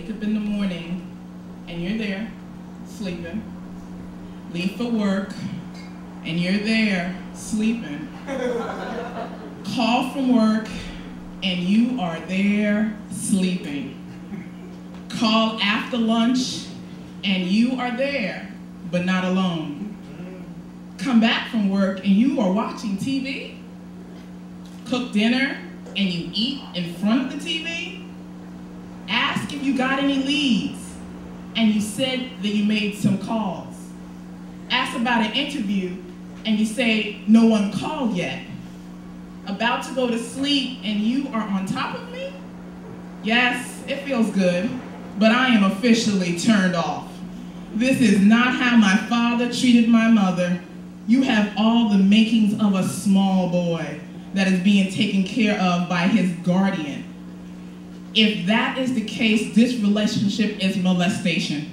wake up in the morning and you're there, sleeping. Leave for work and you're there, sleeping. Call from work and you are there, sleeping. Call after lunch and you are there, but not alone. Come back from work and you are watching TV. Cook dinner and you eat in front of the TV. Ask if you got any leads and you said that you made some calls. Ask about an interview and you say, no one called yet. About to go to sleep and you are on top of me? Yes, it feels good, but I am officially turned off. This is not how my father treated my mother. You have all the makings of a small boy that is being taken care of by his guardian. If that is the case, this relationship is molestation.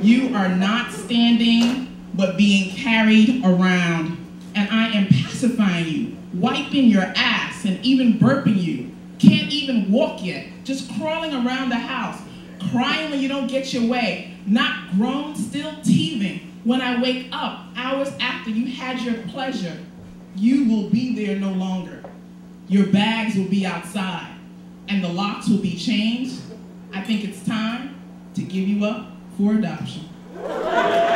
You are not standing, but being carried around. And I am pacifying you, wiping your ass, and even burping you. Can't even walk yet, just crawling around the house, crying when you don't get your way, not grown, still teething. When I wake up, hours after you had your pleasure, you will be there no longer. Your bags will be outside, and the locks will be changed. I think it's time to give you up for adoption.